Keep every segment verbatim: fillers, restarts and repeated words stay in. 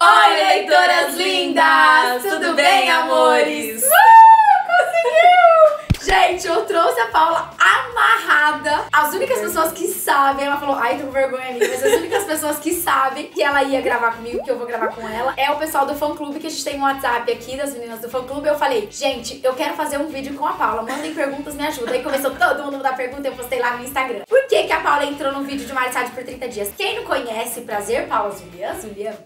Oi, leitoras lindas! Tudo, Tudo bem, bem, amores? Uh, conseguiu! Gente, eu trouxe a Paula amarrada. As únicas pessoas que sabem, ela falou, ai, tô com vergonha, amiga, mas as únicas pessoas que sabem que ela ia gravar comigo, que eu vou gravar com ela, é o pessoal do fã-clube, que a gente tem um WhatsApp aqui das meninas do fã-clube. Eu falei, gente, eu quero fazer um vídeo com a Paula, mandem perguntas, me ajudem. Aí começou todo mundo a mandar pergunta, eu postei lá no Instagram. Por que que a Paula entrou no vídeo de Mariana Saad por trinta dias? Quem não conhece, prazer, Paula Zulias, Zulias,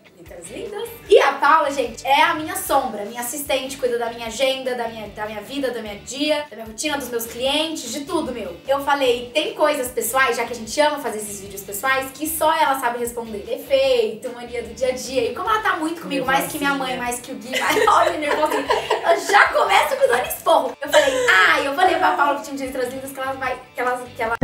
lindas. E a Paula, gente, é a minha sombra, minha assistente, cuida da minha agenda, da minha, da minha vida, da minha dia, da minha rotina, dos meus clientes, de tudo, meu. Eu falei, tem coisas pessoais, já que a gente ama fazer esses vídeos pessoais, que só ela sabe responder. Defeito, mania do dia a dia. E como ela tá muito comigo, mais que minha mãe, mais que o Gui, mais... olha, nervosinha. Ela já começa me dando esporro. Eu falei, ah, eu vou levar a Paula pro time de letras lindas, que ela vai... Que ela... Que ela...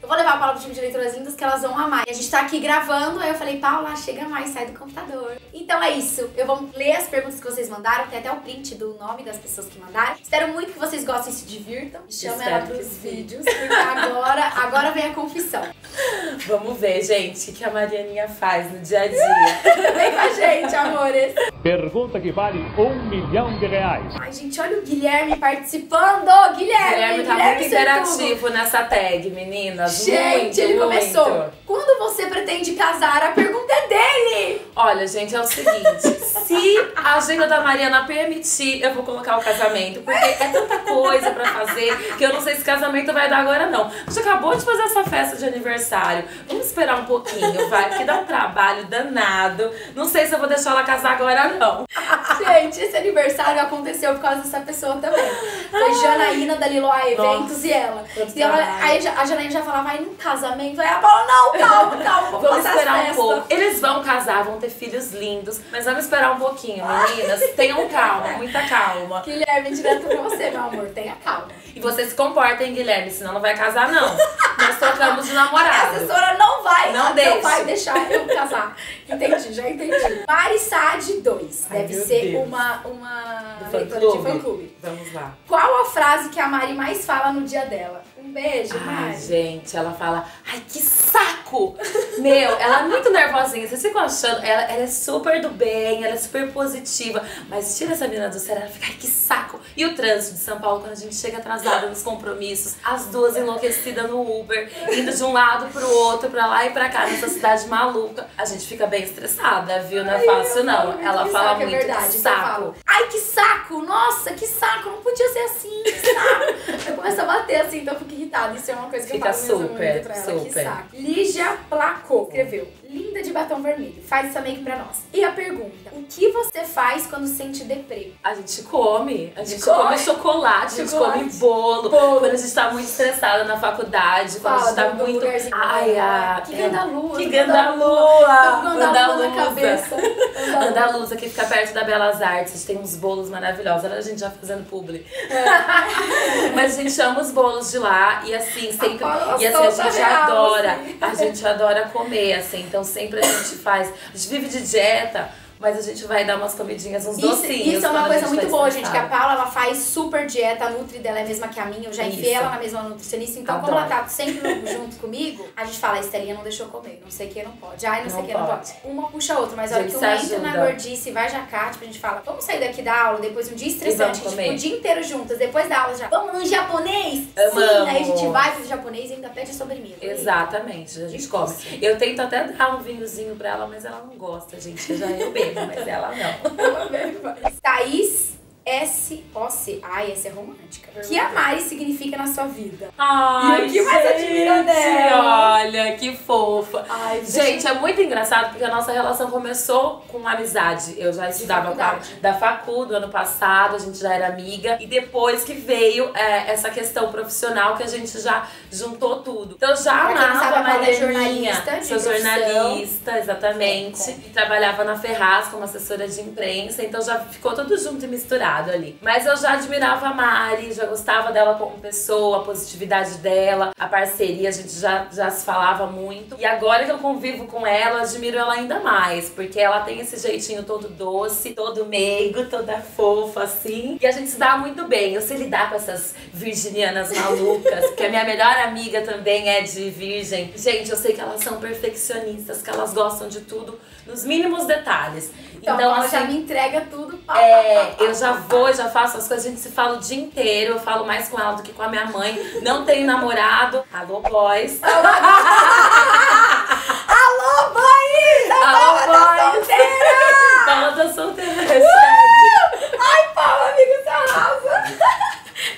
Vou levar a Paula pro time de leitoras lindas, que elas vão amar. E a gente tá aqui gravando, aí eu falei, Paula, chega mais, sai do computador. Então é isso, eu vou ler as perguntas que vocês mandaram, tem até o print do nome das pessoas que mandaram. Espero muito que vocês gostem e se divirtam. Chama ela pros vídeos, porque agora, agora vem a confissão. Vamos ver, gente, o que a Marianinha faz no dia a dia. Vem com a gente, amores. Pergunta que vale um milhão de reais. Ai, gente, olha o Guilherme participando. Guilherme, Guilherme tá Guilherme muito interativo nessa tag, meninas. Gente, muito, ele muito. Começou. Quando você pretende casar, a pergunta é dele. Olha, gente, é o seguinte. Se a agenda da Mariana permitir, eu vou colocar o casamento. Porque é tanta coisa pra fazer que eu não sei se casamento vai dar agora, não. A gente acabou de fazer essa festa de aniversário. Vamos esperar um pouquinho, vai. Porque dá um trabalho danado. Não sei se eu vou deixar ela casar agora, não. Gente, esse aniversário aconteceu por causa dessa pessoa também. Foi Janaína da Liloa Eventos. Nossa, e ela. E ela aí a Janaína já falava, vai num casamento. Aí a Paula, não, calma, calma. Vamos, vamos esperar um pouco. Eles vão casar, vão ter filhos lindos. Mas vamos esperar um pouquinho, meninas. Tenham calma, muita calma. Guilherme, direto pra você, meu amor. Tenha calma. E você se comporta, hein, Guilherme? Senão não vai casar, não. Nós trocamos de namorado. A assessora não vai. Não, não vai deixar eu casar. Entendi, já entendi. Mariana Saad dois. Ai, deve ser Deus. uma, uma leitora de fã-clube. Vamos lá. Qual a frase que a Mari mais fala no dia dela? Um beijo, Mari. Ai, gente, ela fala, ai, que saco! Meu, ela é muito nervosinha, vocês ficam achando, ela, ela é super do bem, ela é super positiva, mas tira essa menina do sério, ela fica, ai, que saco! E o trânsito de São Paulo, quando a gente chega atrasada nos compromissos, as duas enlouquecidas no Uber, indo de um lado pro outro, pra lá e pra cá, nessa cidade maluca, a gente fica bem estressada, viu? Não é fácil, não. Ela fala muito, é verdade, que saco. Ai, que saco! Nossa, que saco! Não podia ser assim, que saco! Eu começo a bater assim, então eu fico irritada. Isso é uma coisa que fica eu falo muito pra ela. Super. Que saco. Lígia Placô escreveu, linda de batom vermelho, faz essa make pra nós. E a pergunta, o que você faz quando sente deprê? A gente come, a gente come, come chocolate, chocolate, a gente come bolo, bolo. Quando a gente tá muito estressada na faculdade, quando Fala, a gente tá muito... Ai, a... Que gandalua! Que gandalua! Gandalua na cabeça. Andaluza, que fica perto da Belas Artes, tem uns bolos maravilhosos. Olha a gente já fazendo publi. É. Mas a gente ama os bolos de lá e assim, sempre. E assim, a gente real, adora. Assim. A gente adora comer, assim. Então sempre a gente faz. A gente vive de dieta. Mas a gente vai dar umas comidinhas, uns isso, docinhos. Isso é uma coisa muito boa, gente, que a Paula, ela faz super dieta, a Nutri dela é a mesma que a minha, eu já enfiei ela na mesma nutricionista, então Adoro. Como ela tá sempre junto comigo, a gente fala, a Estelinha não deixou comer, não sei o que, não pode, ai, não, não sei o que, não pode. Uma puxa a outra, mas olha que uma entra na gordice, vai jacate, tipo, a gente fala, vamos sair daqui da aula, depois um dia estressante, a gente fica o dia inteiro juntas, depois da aula já, vamos no japonês? Amamos. Sim, aí a gente vai pro japonês e ainda pede a sobremesa. Exatamente, a gente come. Isso. Eu tento até dar um vinhozinho pra ela, mas ela não gosta, gente, eu já eu bebo. Mas ela não. Ela bebe mais. Thaís S O C. Ai, essa é romântica. O que a Mari significa na sua vida? Ai, e o que mais admira dela? Olha, que fofa. Ai, gente, é muito engraçado porque a nossa relação começou com amizade. Eu já estudava com a, da facu do ano passado, a gente já era amiga. E depois que veio é, essa questão profissional que a gente já juntou tudo. Então já amava a Marianinha, sou jornalista, exatamente. E trabalhava na Ferraz como assessora de imprensa. Então já ficou tudo junto e misturado ali. Mas eu já admirava a Mari, já gostava dela como pessoa, a positividade dela, a parceria, a gente já, já se falava muito. E agora que eu convivo com ela, eu admiro ela ainda mais, porque ela tem esse jeitinho todo doce, todo meigo, toda fofa, assim. E a gente se dá muito bem. Eu sei lidar com essas virginianas malucas, porque a minha melhor amiga também é de virgem. Gente, eu sei que elas são perfeccionistas, que elas gostam de tudo nos mínimos detalhes. Então, então ela já gente, me entrega tudo. Pá, é, pá, pá, eu já pá, vou, já faço as coisas, a gente se fala o dia inteiro, eu falo mais com ela do que com a minha mãe. Não tenho namorado. Alô, boys. Alô, boys! Alô, Paula boys! Paula tá solteira! Uh! Ai, Paula, amiga, você arrasa!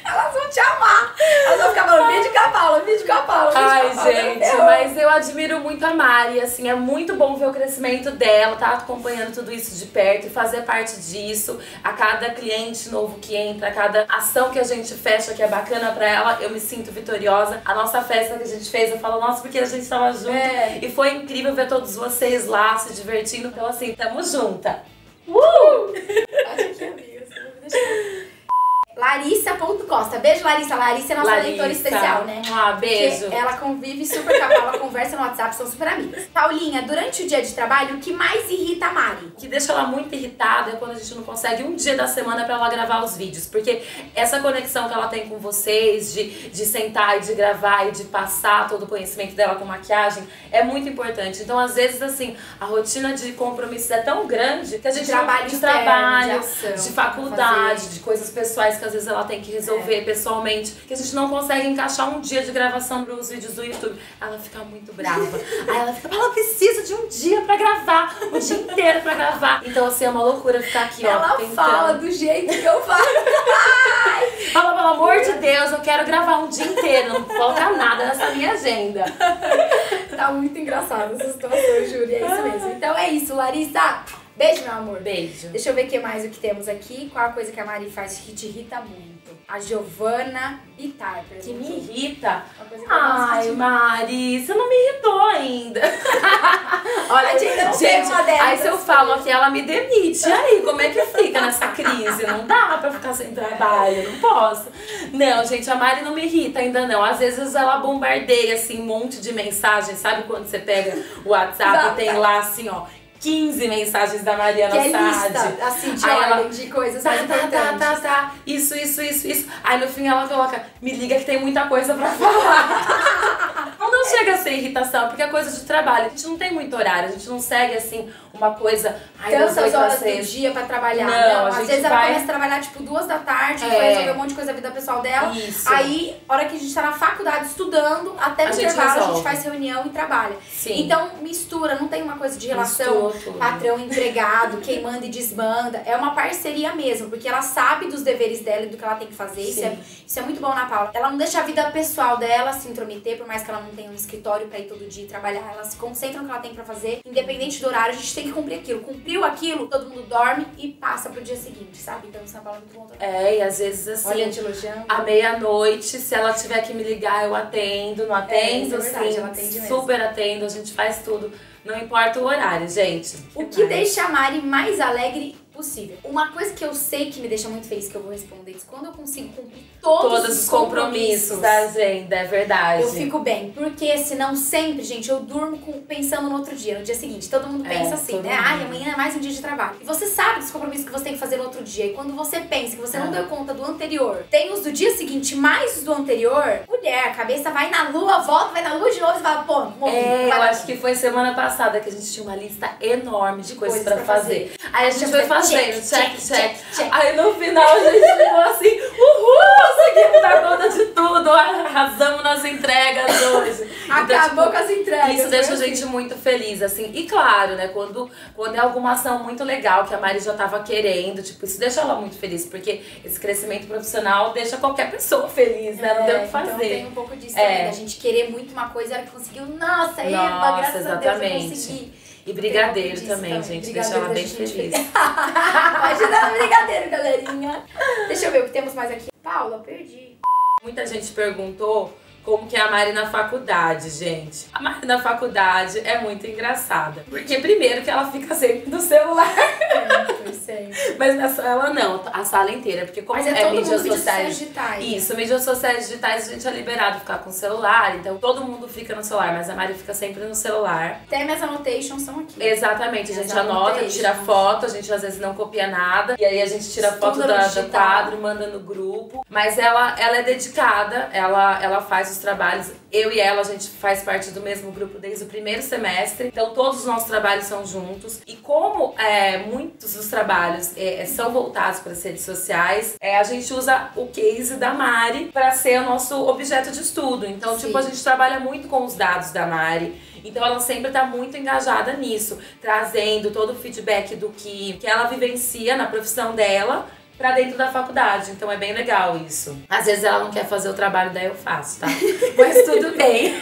Elas vão te amar! Elas vão ficar falando vídeo com a Paula, vídeo com a Paula, vídeo Ai, com a Paula. Ai, gente, mas eu admiro muito a Mari, assim, é muito bom ver o crescimento dela, tá acompanhando tudo isso de perto e fazer parte disso. A cada cliente novo que entra, a cada ação que a gente fecha, que é bacana pra ela, eu me sinto vitoriosa. A nossa festa que a gente fez, eu falo, nossa, porque a gente tava junto. É. E foi incrível ver todos vocês lá, se divertindo. Então, assim, tamo junta. Uh! Acho que é amiga, você não me deixou. Larissa Costa. Beijo, Larissa. Larissa é nossa Larissa. Leitora especial, né? Ah, beijo. Porque ela convive super com a Paula, conversa no WhatsApp, são super amigas. Paulinha, durante o dia de trabalho, o que mais irrita a Mari? O que deixa ela muito irritada é quando a gente não consegue um dia da semana pra ela gravar os vídeos. Porque essa conexão que ela tem com vocês, de, de sentar e de gravar e de passar todo o conhecimento dela com maquiagem, é muito importante. Então, às vezes, assim, a rotina de compromissos é tão grande que a gente... De trabalho, de, externo, trabalho, de, ação, de faculdade, de coisas pessoais que às vezes ela tem que resolver é. pessoalmente, que a gente não consegue encaixar um dia de gravação para os vídeos do YouTube. Ela fica muito brava. Aí ela fica, ela precisa de um dia pra gravar, o dia inteiro pra gravar. Então, assim, é uma loucura ficar aqui, ela ó. Ela fala do jeito que eu falo. Fala, pelo amor de Deus, eu quero gravar um dia inteiro, não falta nada nessa minha agenda. Tá muito engraçado essa situação, Júlia, é isso mesmo. Então é isso, Larissa. Beijo, meu amor. Beijo. Deixa eu ver o que mais o que temos aqui. Qual a coisa que a Mari faz que te irrita muito? A Giovana Bitar, por exemplo. Que me irrita? Uma coisa que Ai, eu Mari, você não me irritou ainda. Olha, gente, gente uma delas, aí se eu falo aqui, ela me demite. E aí, como é que fica nessa crise? Não dá pra ficar sem trabalho, não posso. Não, gente, a Mari não me irrita ainda não. Às vezes ela bombardeia, assim, um monte de mensagem. Sabe quando você pega o WhatsApp e tem lá, assim, ó... quinze mensagens da Mariana Saad. Que é lista, assim, de ordem, ela, de coisas tá, mais tá, importantes. Tá, tá, tá, isso, isso, isso, isso. Aí no fim ela coloca, me liga que tem muita coisa pra falar. Não chega a ser irritação, porque é coisa de trabalho. A gente não tem muito horário, a gente não segue, assim, uma coisa... Ai, cansa as horas do dia pra trabalhar. Não, não. Às vezes vai... ela começa a trabalhar, tipo, duas da tarde, é. vai resolver um monte de coisa da vida pessoal dela. Isso. Aí, hora que a gente tá na faculdade estudando, até no intervalo, a gente faz reunião e trabalha. Sim. Então, mistura, não tem uma coisa de relação... Mistura. Patrão, empregado, quem manda e desmanda. É uma parceria mesmo, porque ela sabe dos deveres dela e do que ela tem que fazer. Isso é, isso é muito bom na Paula. Ela não deixa a vida pessoal dela se intrometer, por mais que ela não tenha um escritório pra ir todo dia trabalhar. Ela se concentra no que ela tem pra fazer, independente do horário, a gente tem que cumprir aquilo. Cumpriu aquilo, todo mundo dorme e passa pro dia seguinte, sabe? Então isso é uma Paula muito bom também. É, e às vezes assim, olha, te elogiando. À meia-noite, se ela tiver que me ligar, eu atendo, não atendo, é, é verdade, sim, ela atende mesmo. Super atendo, a gente faz tudo. Não importa o horário, gente. O que deixa a Mari mais alegre possível? Uma coisa que eu sei que me deixa muito feliz, que eu vou responder isso, quando eu consigo cumprir todos, todos os compromissos, compromissos da agenda, é verdade. Eu fico bem, porque senão sempre, gente, eu durmo com, pensando no outro dia, no dia seguinte. Todo mundo pensa é, assim, né? Mundo. Ai, amanhã é mais um dia de trabalho. E você sabe dos compromissos que você tem que fazer no outro dia. E quando você pensa que você ah. não deu conta do anterior, tem os do dia seguinte, mais os do anterior, mulher, a cabeça vai na lua, volta, vai na lua de novo e fala, pô, morri. É, eu acho que foi semana passada que a gente tinha uma lista enorme de coisas, coisas pra, pra fazer. fazer. Aí a gente foi fazer. Check, check, check, check, check. Aí no final a gente ficou assim, uhul, conseguimos dar conta de tudo, arrasamos nas entregas hoje. Acabou então, tipo, com as entregas. Isso deixa a gente muito feliz, assim. E claro, né, quando, quando é alguma ação muito legal que a Mari já tava querendo, tipo, isso deixa ela muito feliz, porque esse crescimento profissional deixa qualquer pessoa feliz, né, não é, tem o que fazer. Então tem um pouco disso é. da gente querer muito uma coisa, ela conseguiu, nossa, Eva, graças exatamente. a Deus eu consegui. E brigadeiro também, também, gente. Deixa ela bem feliz. Pode dar um brigadeiro, galerinha. Deixa eu ver o que temos mais aqui. Paula, perdi. Muita gente perguntou como que é a Mari na faculdade, gente. A Mari na faculdade é muito engraçada. Porque primeiro que ela fica sempre no celular. É, sempre. Mas na sala não, a sala inteira, porque como Mas é, é todo mídias mundo sociais digitais. Isso, mídias sociais digitais a gente é liberado ficar com o celular, então todo mundo fica no celular, mas a Mari fica sempre no celular. Até minhas annotations são aqui. Exatamente, a gente anota, tira foto, a gente às vezes não copia nada, e aí a gente tira foto da, do quadro, manda no grupo, mas ela, ela é dedicada, ela, ela faz os trabalhos, eu e ela, a gente faz parte do mesmo grupo desde o primeiro semestre, então todos os nossos trabalhos são juntos, e como é, muitos dos trabalhos é, são voltados para as redes sociais, é, a gente usa o case da Mari para ser o nosso objeto de estudo, então Sim. tipo, a gente trabalha muito com os dados da Mari. Então ela sempre tá muito engajada nisso, trazendo todo o feedback do que, que ela vivencia na profissão dela pra dentro da faculdade, então é bem legal isso. Às vezes ela não quer fazer o trabalho, daí eu faço, tá? Mas tudo bem.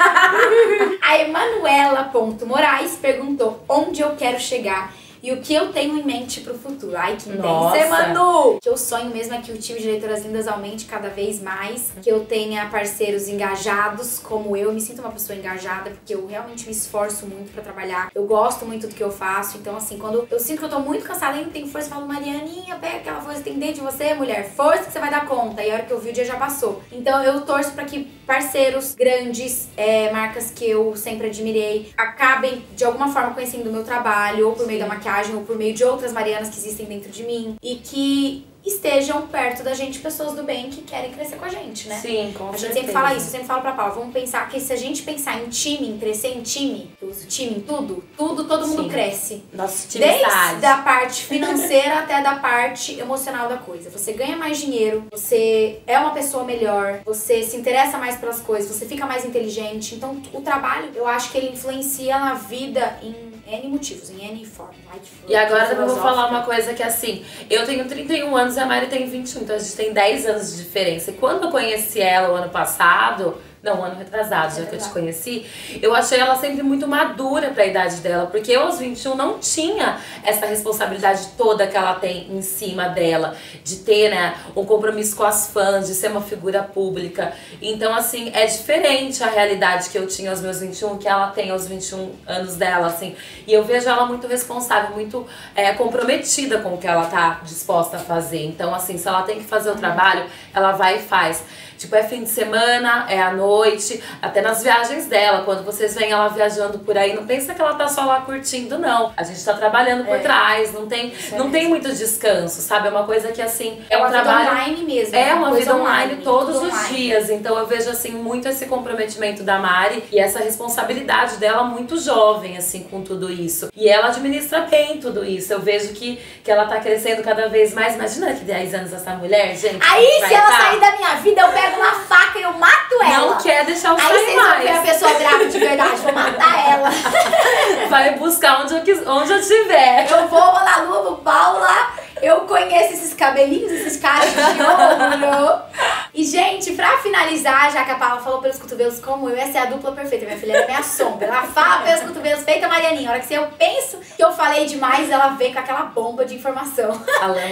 A Emanuela Moraes perguntou onde eu quero chegar e o que eu tenho em mente pro futuro. Ai, que intensa, Manu! O que eu sonho mesmo é que o time de Leitoras Lindas aumente cada vez mais, que eu tenha parceiros engajados como eu. Eu me sinto uma pessoa engajada, porque eu realmente me esforço muito pra trabalhar. Eu gosto muito do que eu faço, então assim, quando eu sinto que eu tô muito cansada e não tenho força, eu falo, Marianinha, pega aquela força que tem dentro de você, mulher. Força que você vai dar conta. E a hora que eu vi, o dia já passou. Então eu torço pra que parceiros grandes, é, marcas que eu sempre admirei, acabem de alguma forma conhecendo o meu trabalho, ou por meio da maquiagem, ou por meio de outras Marianas que existem dentro de mim e que estejam perto da gente, pessoas do bem que querem crescer com a gente, né? Sim, com certeza. A gente sempre fala isso, eu sempre falo pra Paula, vamos pensar que se a gente pensar em time, em crescer em time, eu uso time em tudo, tudo, todo mundo Sim. cresce. Nosso time Desde sabe. da parte financeira até da parte emocional da coisa. Você ganha mais dinheiro, você é uma pessoa melhor, você se interessa mais pelas coisas, você fica mais inteligente. Então, o trabalho, eu acho que ele influencia na vida em N motivos, em N forma. Ai, que foi, e agora eu vou falar uma coisa que assim, eu tenho trinta e um anos e a Mari tem vinte e um, então a gente tem dez anos de diferença. E quando eu conheci ela o ano passado, não, um ano retrasado, já que eu te conheci, eu achei ela sempre muito madura pra idade dela, porque eu aos vinte e um não tinha essa responsabilidade toda que ela tem em cima dela, de ter, né, um compromisso com as fãs, de ser uma figura pública. Então, assim, é diferente a realidade que eu tinha aos meus vinte e um, que ela tem aos vinte e um anos dela, assim. E eu vejo ela muito responsável, muito é, comprometida com o que ela tá disposta a fazer. Então, assim, se ela tem que fazer o trabalho, ela vai e faz. Tipo, é fim de semana, é à noite, até nas viagens dela. Quando vocês veem ela viajando por aí, não pensa que ela tá só lá curtindo, não. A gente tá trabalhando por é. trás, não tem, não tem muito descanso, sabe? É uma coisa que, assim, é, é um trabalho... online mesmo. É uma vida online, online todos os online. dias. Então eu vejo, assim, muito esse comprometimento da Mari e essa responsabilidade dela muito jovem, assim, com tudo isso. E ela administra bem tudo isso. Eu vejo que, que ela tá crescendo cada vez mais. Imagina que dez anos essa mulher, gente... Aí, se ela sair da minha vida, eu pego uma faca e eu mato ela. Não quer deixar o sair mais. Aí vocês vão ver a pessoa grávida de verdade, vou matar ela. Vai buscar onde eu, quis, onde eu tiver. Eu vou na lua, vou Paula. Eu conheço esses cabelinhos, esses cachos de ouro. E, gente, pra finalizar, já que a Paula falou pelos cotovelos como eu, essa é a dupla perfeita. Minha filha é minha sombra. Ela fala pelos cotovelos, feita a Marianinha. A hora que eu penso que eu falei demais, ela vem com aquela bomba de informação.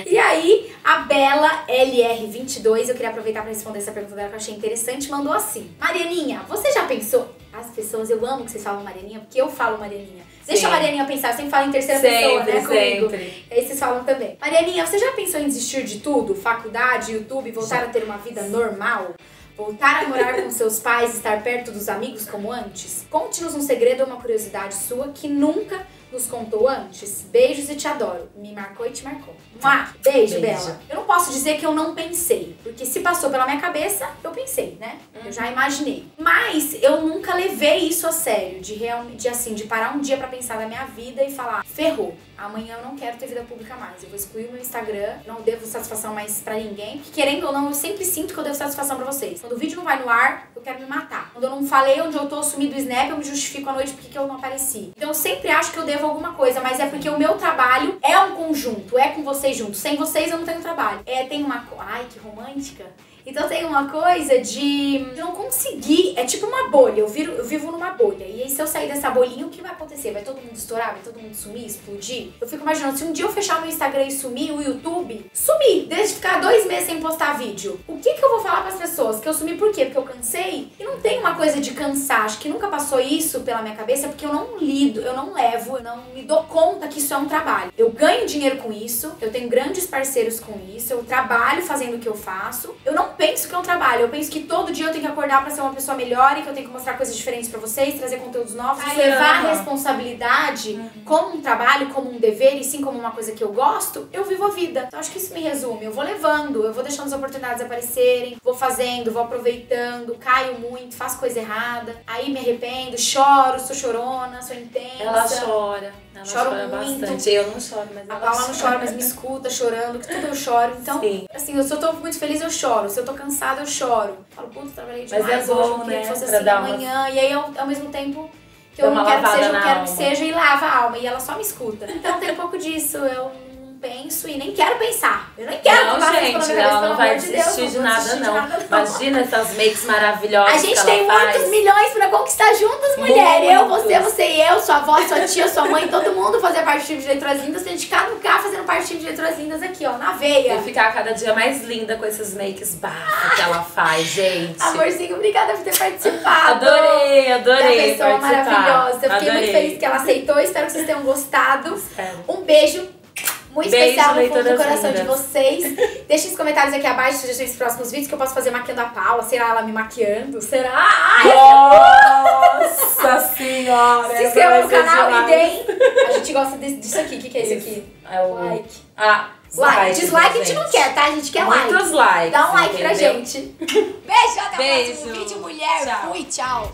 E aí, a Bela L R vinte e dois, eu queria aproveitar pra responder essa pergunta dela que eu achei interessante, mandou assim. Marianinha, você já pensou? As pessoas, eu amo que vocês falam Marianinha, porque eu falo Marianinha. Deixa a Marianinha pensar, eu sempre falo em terceira pessoa, né, comigo. Sempre. Aí vocês falam também. Marianinha, você já pensou em desistir de tudo? Faculdade, YouTube, voltar a ter uma vida normal? Voltar a morar com seus pais, estar perto dos amigos como antes? Conte-nos um segredo ou uma curiosidade sua que nunca nos contou antes. Beijos e te adoro. Me marcou e te marcou. Mua. Beijo, Beijo, Bela. Eu não posso dizer que eu não pensei, porque se passou pela minha cabeça, eu pensei, né? Hum. Eu já imaginei. Mas eu nunca levei isso a sério, de, real, de assim, de parar um dia pra pensar na minha vida e falar, ferrou. Amanhã eu não quero ter vida pública mais. Eu vou excluir o meu Instagram, não devo satisfação mais pra ninguém. Porque querendo ou não, eu sempre sinto que eu devo satisfação pra vocês. Quando o vídeo não vai no ar, eu quero me matar. Quando eu não falei onde eu tô, sumi do Snap, eu me justifico à noite porque eu não apareci. Então eu sempre acho que eu devo alguma coisa, mas é porque o meu trabalho é um conjunto, é com vocês juntos. Sem vocês eu não tenho trabalho. É, tem uma... Ai, que romântica. Então tem uma coisa de não conseguir, é tipo uma bolha, eu, viro, eu vivo numa bolha. E aí se eu sair dessa bolinha, o que vai acontecer? Vai todo mundo estourar? Vai todo mundo sumir, explodir? Eu fico imaginando, se um dia eu fechar o meu Instagram e sumir, o YouTube, sumir, desde ficar dois meses sem postar vídeo. O que que eu vou falar pras pessoas? Que eu sumi por quê? Porque eu cansei? E não tem uma coisa de cansar, acho que nunca passou isso pela minha cabeça, porque eu não lido, eu não levo, eu não me dou conta que isso é um trabalho. Eu ganho dinheiro com isso, eu tenho grandes parceiros com isso, eu trabalho fazendo o que eu faço, eu não penso que é um trabalho, eu penso que todo dia eu tenho que acordar pra ser uma pessoa melhor e que eu tenho que mostrar coisas diferentes pra vocês, trazer conteúdos novos, Ai, levar a responsabilidade uhum. como um trabalho, como um dever e sim como uma coisa que eu gosto, eu vivo a vida. Então acho que isso me resume, eu vou levando, eu vou deixando as oportunidades aparecerem, vou fazendo, vou aproveitando, caio muito, faço coisa errada, aí me arrependo, choro, sou chorona, sou intensa. Ela chora, ela choro chora muito. Bastante, eu não choro, mas ela a Paula não chora, mas me escuta chorando, que tudo eu choro, então sim. assim, eu, se eu tô muito feliz eu choro, se eu tô cansada eu choro, falo, puta, trabalhei demais, mas é bom, hoje eu queria né? que fosse pra assim amanhã, uma... e aí eu, ao mesmo tempo que eu não quero que seja, eu quero que seja e lava a alma, e ela só me escuta, então tem um pouco disso, eu... penso e nem quero pensar. Eu nem quero não, gente, cabeça, ela não vai de desistir Deus, de, nada, desistir não. de nada não. Imagina essas makes maravilhosas. A gente que tem ela muitos faz. milhões pra conquistar juntas, mulher. Muitos. Eu, você, você e eu, sua avó, sua tia, sua mãe, todo mundo fazer parte do time de Leituras Lindas. Tem de cada lugar fazendo parte do time de Leituras Lindas aqui, ó, na veia. E ficar cada dia mais linda com esses makes básicos que ela faz, gente. Amorzinho, obrigada por ter participado. Adorei, adorei da pessoa participar. maravilhosa. Eu fiquei adorei. muito feliz que ela aceitou. Espero que vocês tenham gostado. Espero. Um beijo. Muito Beijo, especial no fundo do coração lindas. de vocês. Deixem os comentários aqui abaixo, sugestões dos próximos vídeos que eu posso fazer maquiando a Paula. Será ela me maquiando? Será? Nossa senhora! Se inscrevam no canal demais. e deem. A gente gosta disso aqui. O que, que é isso, isso aqui? É o like. Ah, like. like. Dislike gente. a gente não quer, tá? A gente quer Muitos like. Muitos likes. Dá um like entendeu? pra gente. Beijo, até Beijo. o próximo vídeo, mulher. Tchau. Fui, tchau.